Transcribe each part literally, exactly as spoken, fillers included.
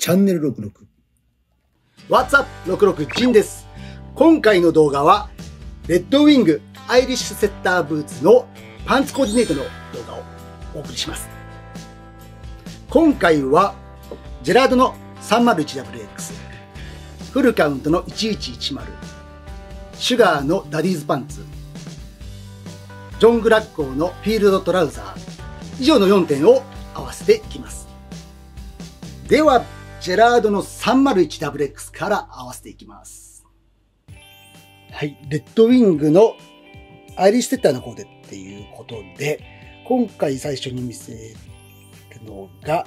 チャンネルろくろく。What's up ろくろくジンです。今回の動画は、レッドウィングアイリッシュセッターブーツのパンツコーディネートの動画をお送りします。今回は、ジェラードの さんまるいちダブリューエックス、フルカウントのいちいちいちまる、シュガーのダディーズパンツ、ジョン・グラッコーのフィールドトラウザー、以上のよんてんを合わせていきます。では、ジェラードの さんまるいちダブリューエックス から合わせていきます。はい、レッドウィングのアイリッシュセッターのコーデっていうことで、今回最初に見せるのが、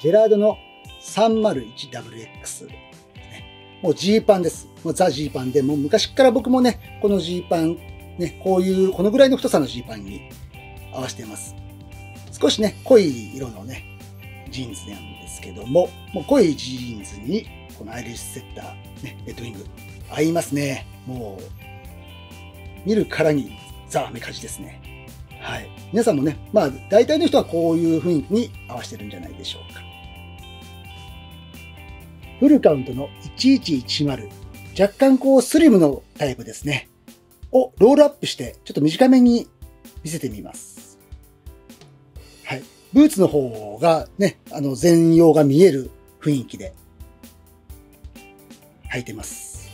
ジェラードの さんまるいちダブリューエックス、ね。もうジーパンです。もうザ・ジーパンで、もう昔から僕もね、このジーパン、ね、こういう、このぐらいの太さのジーパンに合わせています。少しね、濃い色のね、ジーンズなんですけども、もう濃いジーンズに、このアイリッシュセッター、ね、レッドウィング、合いますね。もう、見るからにザ・アメカジですね。はい。皆さんもね、まあ、大体の人はこういう雰囲気に合わせてるんじゃないでしょうか。フルカウントのいちいちいちまる。若干こう、スリムのタイプですね。をロールアップして、ちょっと短めに見せてみます。はい。ブーツの方がね、あの、全容が見える雰囲気で履いてます。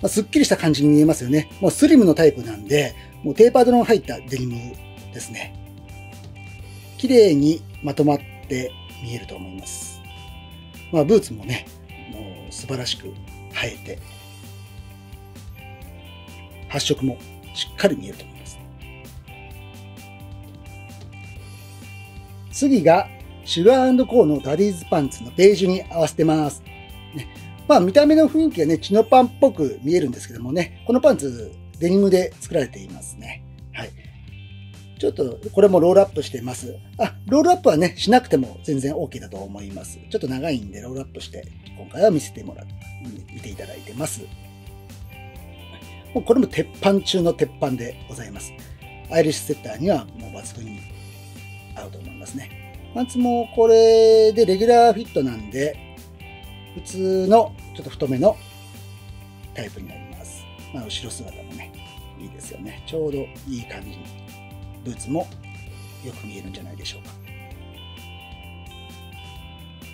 まあ、すっきりした感じに見えますよね。もうスリムのタイプなんで、もうテーパードの入ったデニムですね。綺麗にまとまって見えると思います。まあ、ブーツもね、もう素晴らしく生えて、発色もしっかり見えると思います。次が、シュガー&コーのダディーズパンツのベージュに合わせてます。ね、まあ、見た目の雰囲気がね、チノパンっぽく見えるんですけどもね、このパンツ、デニムで作られていますね。はい。ちょっと、これもロールアップしてます。あ、ロールアップはね、しなくても全然 OK だと思います。ちょっと長いんで、ロールアップして、今回は見せてもらう、見ていただいてます。もうこれも鉄板中の鉄板でございます。アイリッシュセッターにはもう抜群に合うと思いますね。パンツもこれでレギュラーフィットなんで、普通のちょっと太めのタイプになります。まあ、後ろ姿もね、いいですよね。ちょうどいい感じに。ブーツもよく見えるんじゃないでしょうか。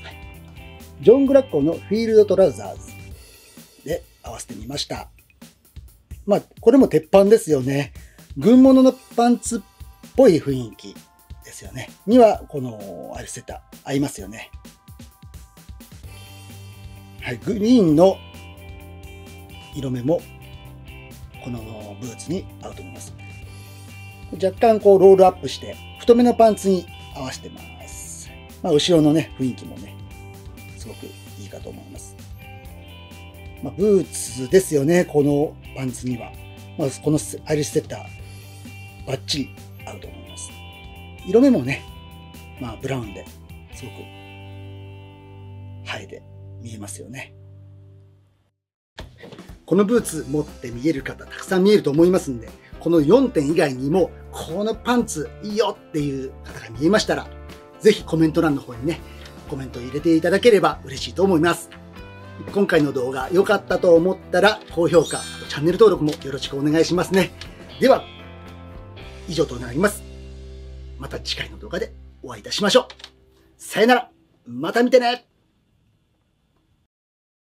はい、ジョン・グラッコーのフィールドトラウザーズで合わせてみました。まあ、これも鉄板ですよね。軍物のパンツっぽい雰囲気。ですよね。には、このアイリッシュセッター合いますよね。はい、グリーンの色目も、このブーツに合うと思います。若干、こう、ロールアップして、太めのパンツに合わせてます。まあ、後ろのね、雰囲気もね、すごくいいかと思います。まあ、ブーツですよね、このパンツには。まあ、このアイリッシュセッター、バッチリ合うと思います。色目もね、まあ、ブラウンですごく生えて見えますよね。このブーツ持って見える方たくさん見えると思いますんで、このよんてん以外にもこのパンツいいよっていう方が見えましたら、ぜひコメント欄の方にね、コメント入れていただければ嬉しいと思います。今回の動画良かったと思ったら高評価、あとチャンネル登録もよろしくお願いしますね。では以上となります。また次回の動画でお会いいたしましょう。さよなら。また見てね。